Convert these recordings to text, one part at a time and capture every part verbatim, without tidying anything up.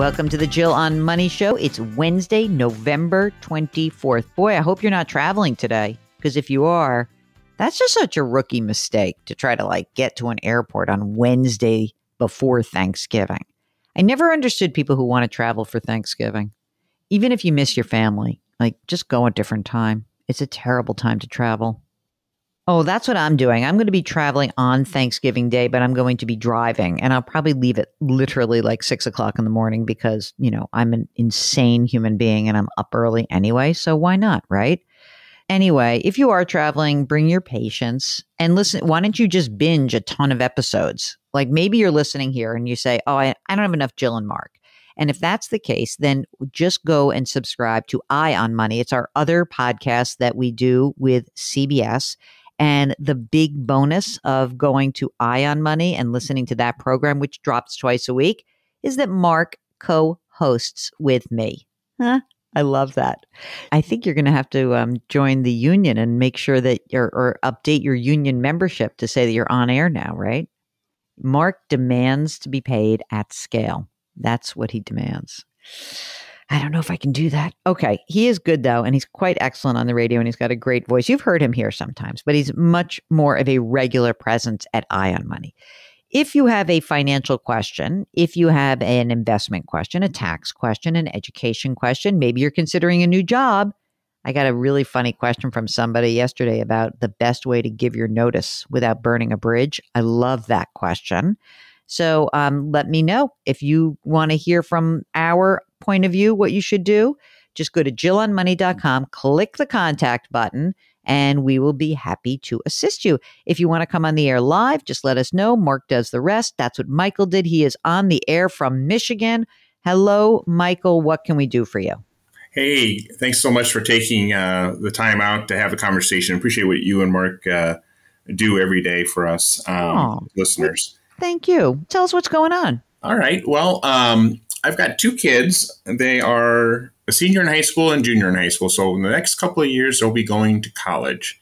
Welcome to the Jill on Money Show. It's Wednesday, November twenty-fourth. Boy, I hope you're not traveling today, because if you are, that's just such a rookie mistake to try to like get to an airport on Wednesday before Thanksgiving. I never understood people who want to travel for Thanksgiving. Even if you miss your family, like just go a different time. It's a terrible time to travel. Oh, that's what I'm doing. I'm going to be traveling on Thanksgiving Day, but I'm going to be driving, and I'll probably leave at literally like six o'clock in the morning because, you know, I'm an insane human being and I'm up early anyway. So why not, right? Anyway, if you are traveling, bring your patience and listen. Why don't you just binge a ton of episodes? Like maybe you're listening here and you say, oh, I, I don't have enough Jill and Mark. And if that's the case, then just go and subscribe to Eye on Money. It's our other podcast that we do with C B S. And the big bonus of going to Eye on Money and listening to that program, which drops twice a week, is that Mark co-hosts with me. Huh? I love that. I think you're going to have to um, join the union and make sure that you're, or update your union membership to say that you're on air now, right? Mark demands to be paid at scale. That's what he demands. I don't know if I can do that. Okay. He is good though. And he's quite excellent on the radio and he's got a great voice. You've heard him here sometimes, but he's much more of a regular presence at Eye on Money. If you have a financial question, if you have an investment question, a tax question, an education question, maybe you're considering a new job. I got a really funny question from somebody yesterday about the best way to give your notice without burning a bridge. I love that question. So um, let me know if you want to hear from our point of view, what you should do. Just go to jill on money dot com, click the contact button, and we will be happy to assist you. If you want to come on the air live, just let us know. Mark does the rest. That's what Michael did. He is on the air from Michigan. Hello, Michael. What can we do for you? Hey, thanks so much for taking uh, the time out to have a conversation. Appreciate what you and Mark uh, do every day for us um, oh, listeners. Thank you. Tell us what's going on. All right. Well, um, I've got two kids. They are a senior in high school and junior in high school. So in the next couple of years, they'll be going to college.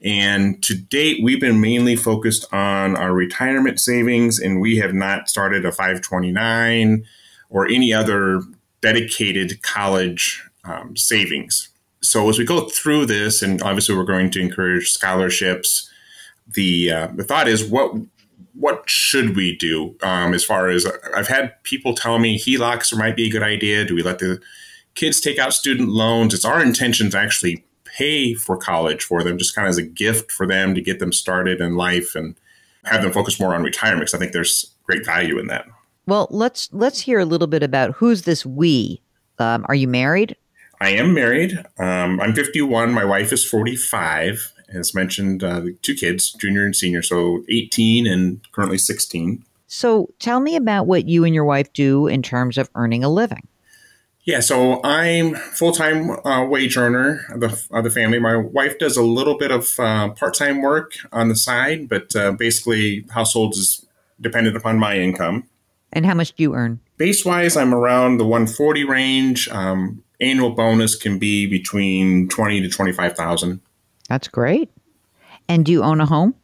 And to date, we've been mainly focused on our retirement savings, and we have not started a five twenty-nine or any other dedicated college um, savings. So as we go through this, and obviously we're going to encourage scholarships, the uh, the thought is what What should we do um, as far as I've had people tell me H E L O Cs might be a good idea? Do we let the kids take out student loans? It's our intention to actually pay for college for them, just kind of as a gift for them to get them started in life and have them focus more on retirement, because I think there's great value in that. Well, let's let's hear a little bit about who's this we. Um, are you married? I am married. Um, I'm fifty-one. My wife is forty-five. As mentioned, uh, two kids, junior and senior, so eighteen and currently sixteen. So tell me about what you and your wife do in terms of earning a living. Yeah, so I'm full-time uh, wage earner of the, of the family. My wife does a little bit of uh, part-time work on the side, but uh, basically households is dependent upon my income. And how much do you earn? Base-wise, I'm around the one forty range. Um, annual bonus can be between twenty thousand dollars to twenty-five thousand dollars. That's great. And do you own a home?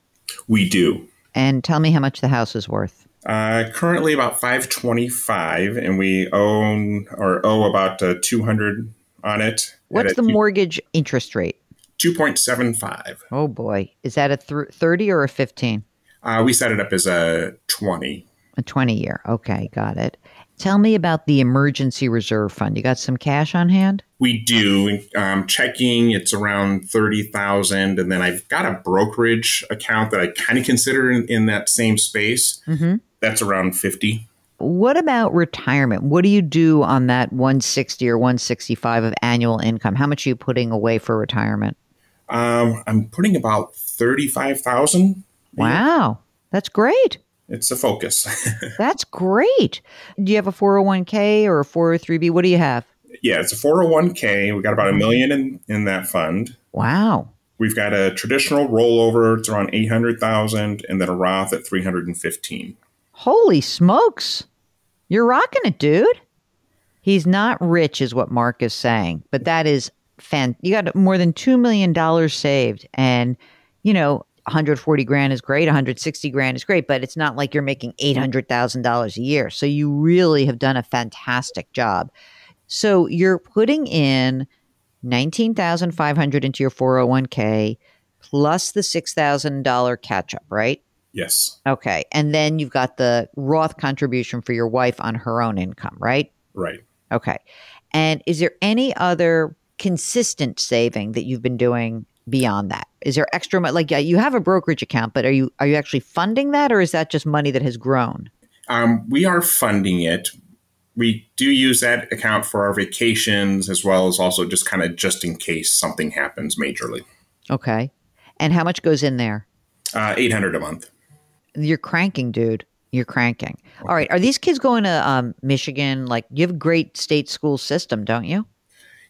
We do. And tell me how much the house is worth. Uh, currently about five twenty-five, and we own or owe about uh, two hundred on it. What's the mortgage interest rate? two point seven five. Oh boy, is that a th thirty or a fifteen? Uh, we set it up as a twenty. A twenty year. Okay, got it. Tell me about the emergency reserve fund. You got some cash on hand? We do. Um, checking, it's around thirty thousand dollars. And then I've got a brokerage account that I kind of consider in, in that same space. Mm-hmm. That's around fifty thousand dollars. What about retirement? What do you do on that one sixty or one sixty-five of annual income? How much are you putting away for retirement? Um, I'm putting about thirty-five thousand dollars. Wow. That's great. It's a focus. That's great. Do you have a four oh one K or a four oh three B? What do you have? Yeah, it's a four oh one K. We got about a million in, in that fund. Wow. We've got a traditional rollover. It's around eight hundred thousand, and then a Roth at three hundred fifteen. Holy smokes. You're rocking it, dude. He's not rich is what Mark is saying, but that is fan. You got more than two million dollars saved, and, you know, one hundred forty grand is great, one hundred sixty grand is great, but it's not like you're making eight hundred thousand dollars a year. So you really have done a fantastic job. So you're putting in nineteen thousand five hundred dollars into your four oh one k plus the six thousand dollars catch up, right? Yes. Okay. And then you've got the Roth contribution for your wife on her own income, right? Right. Okay. And is there any other consistent saving that you've been doing beyond that? Is there extra money? Like, you have a brokerage account, but are you are you actually funding that, or is that just money that has grown? Um, we are funding it. We do use that account for our vacations, as well as also just kind of just in case something happens majorly. Okay. And how much goes in there? Uh, eight hundred a month. You're cranking, dude. You're cranking. Okay. All right. Are these kids going to um, Michigan? Like, you have a great state school system, don't you?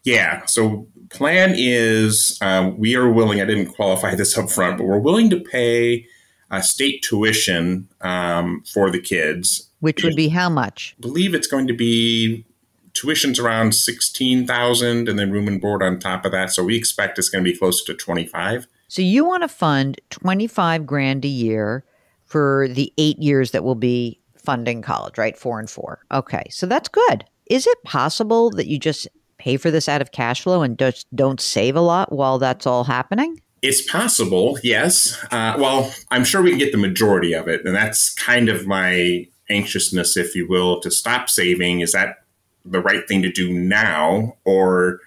Yeah. So plan is uh, we are willing, I didn't qualify this up front, but we're willing to pay uh, state tuition um, for the kids. Which would be how much? I believe it's going to be tuition's around sixteen thousand dollars and then room and board on top of that. So we expect it's going to be closer to twenty-five thousand dollars. So you want to fund twenty-five grand a year for the eight years that will be funding college, right? Four and four. Okay. So that's good. Is it possible that you just pay for this out of cash flow and just don't save a lot while that's all happening? It's possible. Yes. Uh, well, I'm sure we can get the majority of it. And that's kind of my anxiousness, if you will, to stop saving. Is that the right thing to do now? Or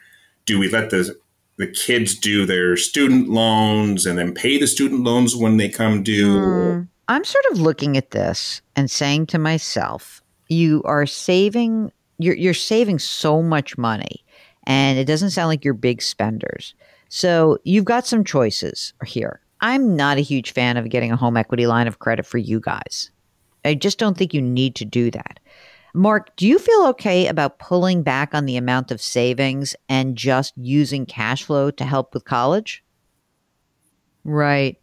do we let the the kids do their student loans and then pay the student loans when they come due? Mm, I'm sort of looking at this and saying to myself, you are saving, you're, you're saving so much money, and it doesn't sound like you're big spenders. So you've got some choices here. I'm not a huge fan of getting a home equity line of credit for you guys. I just don't think you need to do that. Mark, do you feel okay about pulling back on the amount of savings and just using cash flow to help with college? Right.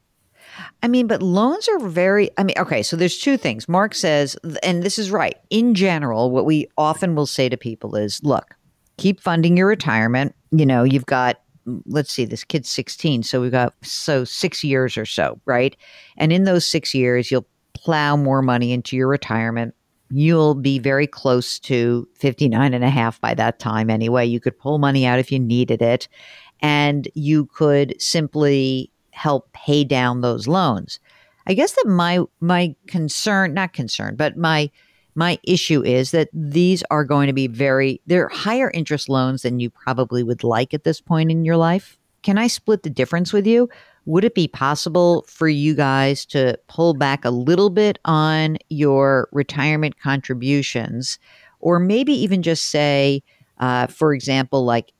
I mean, but loans are very, I mean, okay, so there's two things. Mark says, and this is right, in general, what we often will say to people is, look, keep funding your retirement. You know, you've got, let's see, this kid's sixteen, so we've got, so six years or so, right? And in those six years, you'll plow more money into your retirement. You'll be very close to fifty-nine and a half by that time anyway. You could pull money out if you needed it, and you could simply help pay down those loans. I guess that my my concern, not concern, but my my issue is that these are going to be very, they're higher interest loans than you probably would like at this point in your life. Can I split the difference with you? Would it be possible for you guys to pull back a little bit on your retirement contributions, or maybe even just say, uh, for example, like,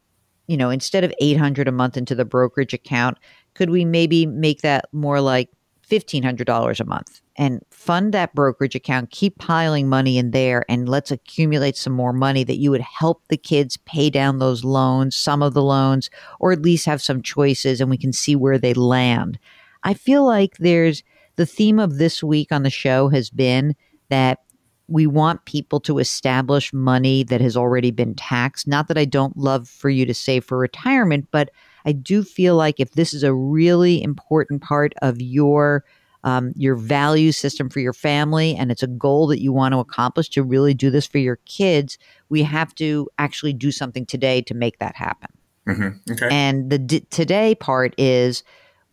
you know, instead of eight hundred dollars a month into the brokerage account, could we maybe make that more like fifteen hundred dollars a month and fund that brokerage account, keep piling money in there, and let's accumulate some more money that you would help the kids pay down those loans, some of the loans, or at least have some choices, and we can see where they land. I feel like there's, the theme of this week on the show has been that we want people to establish money that has already been taxed. Not that I don't love for you to save for retirement, but I do feel like if this is a really important part of your um, your value system for your family, and it's a goal that you want to accomplish to really do this for your kids, we have to actually do something today to make that happen. Mm-hmm. Okay. And the d- today part is,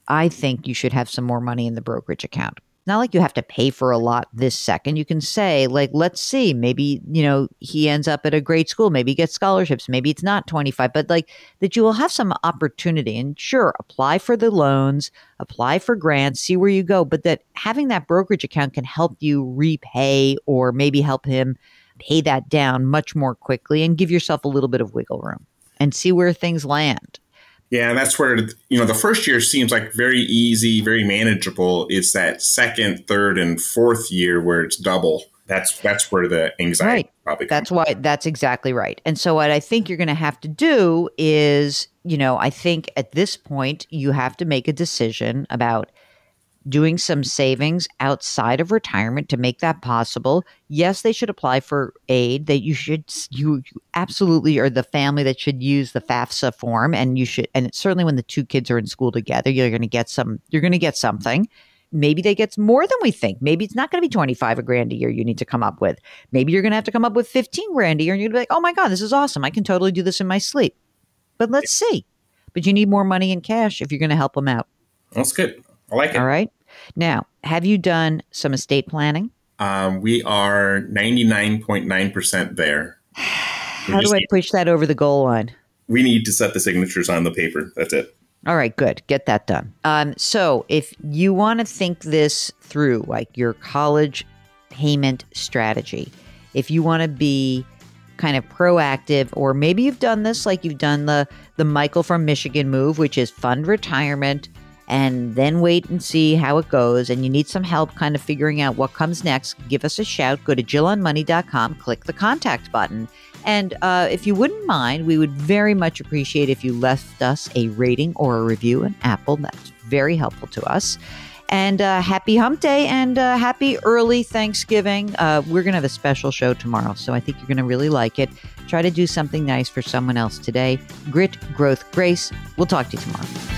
I think you should have some more money in the brokerage account. Not like you have to pay for a lot this second. You can say, like, let's see, maybe, you know, he ends up at a great school, maybe he gets scholarships, maybe it's not twenty-five, but like that you will have some opportunity, and sure, apply for the loans, apply for grants, see where you go, but that having that brokerage account can help you repay or maybe help him pay that down much more quickly, and give yourself a little bit of wiggle room and see where things land. Yeah, that's where, you know, the first year seems like very easy, very manageable. It's that second, third, and fourth year where it's double. That's that's where the anxiety right. probably comes. That's why, that's exactly right. And so what I think you're going to have to do is, you know, I think at this point you have to make a decision about doing some savings outside of retirement to make that possible. Yes, they should apply for aid. That you should, you, you absolutely are the family that should use the FAFSA form, and you should, and certainly when the two kids are in school together, you're going to get some, you're going to get something. Maybe they get more than we think. Maybe it's not going to be twenty-five grand a year you need to come up with. Maybe you're going to have to come up with fifteen grand a year, and you're going to be like, oh my God, this is awesome. I can totally do this in my sleep. But let's see. But you need more money in cash if you're going to help them out. That's good. I like it. All right. Now, have you done some estate planning? Um, we are ninety-nine point nine percent there. How do I push that over the goal line? We need to set the signatures on the paper. That's it. All right, good. Get that done. Um, so if you want to think this through, like your college payment strategy, if you want to be kind of proactive, or maybe you've done this, like you've done the, the Michael from Michigan move, which is fund retirement and then wait and see how it goes, and you need some help kind of figuring out what comes next, give us a shout. Go to jill on money dot com, click the contact button. And uh, if you wouldn't mind, we would very much appreciate if you left us a rating or a review on Apple. That's very helpful to us. And uh, happy hump day and uh, happy early Thanksgiving. Uh, we're going to have a special show tomorrow, so I think you're going to really like it. Try to do something nice for someone else today. Grit, growth, grace. We'll talk to you tomorrow.